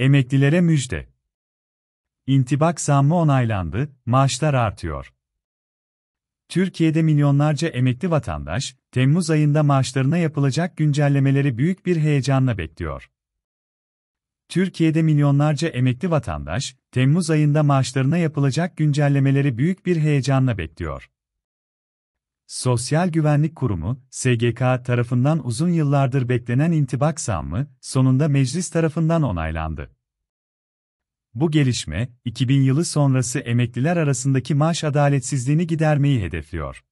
Emeklilere müjde. İntibak zammı onaylandı, maaşlar artıyor. Türkiye'de milyonlarca emekli vatandaş, Temmuz ayında maaşlarına yapılacak güncellemeleri büyük bir heyecanla bekliyor. Sosyal Güvenlik Kurumu, SGK tarafından uzun yıllardır beklenen intibak zammı, sonunda meclis tarafından onaylandı. Bu gelişme, 2000 yılı sonrası emekliler arasındaki maaş adaletsizliğini gidermeyi hedefliyor.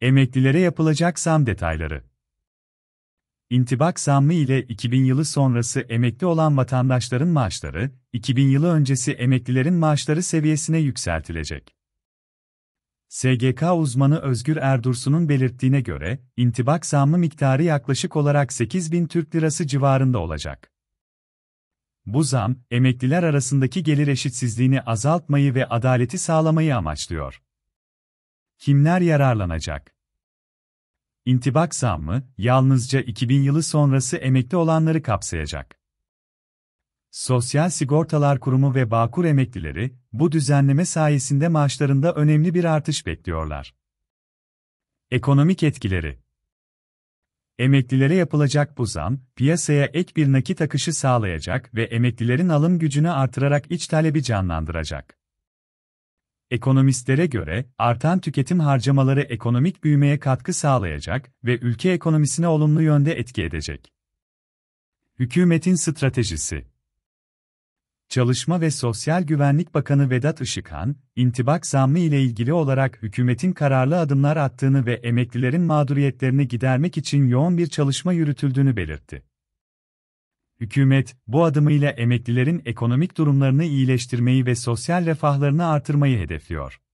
Emeklilere yapılacak zam detayları. İntibak zammı ile 2000 yılı sonrası emekli olan vatandaşların maaşları, 2000 yılı öncesi emeklilerin maaşları seviyesine yükseltilecek. SGK uzmanı Özgür Erdursun'un belirttiğine göre, intibak zammı miktarı yaklaşık olarak 8.000 Türk Lirası civarında olacak. Bu zam, emekliler arasındaki gelir eşitsizliğini azaltmayı ve adaleti sağlamayı amaçlıyor. Kimler yararlanacak? İntibak zammı, yalnızca 2000 yılı sonrası emekli olanları kapsayacak. Sosyal Sigortalar Kurumu ve Bağkur emeklileri, bu düzenleme sayesinde maaşlarında önemli bir artış bekliyorlar. Ekonomik etkileri. Emeklilere yapılacak bu zam, piyasaya ek bir nakit akışı sağlayacak ve emeklilerin alım gücünü artırarak iç talebi canlandıracak. Ekonomistlere göre, artan tüketim harcamaları ekonomik büyümeye katkı sağlayacak ve ülke ekonomisine olumlu yönde etki edecek. Hükümetin stratejisi. Çalışma ve Sosyal Güvenlik Bakanı Vedat Işıkhan, intibak zammı ile ilgili olarak hükümetin kararlı adımlar attığını ve emeklilerin mağduriyetlerini gidermek için yoğun bir çalışma yürütüldüğünü belirtti. Hükümet, bu adımıyla emeklilerin ekonomik durumlarını iyileştirmeyi ve sosyal refahlarını artırmayı hedefliyor.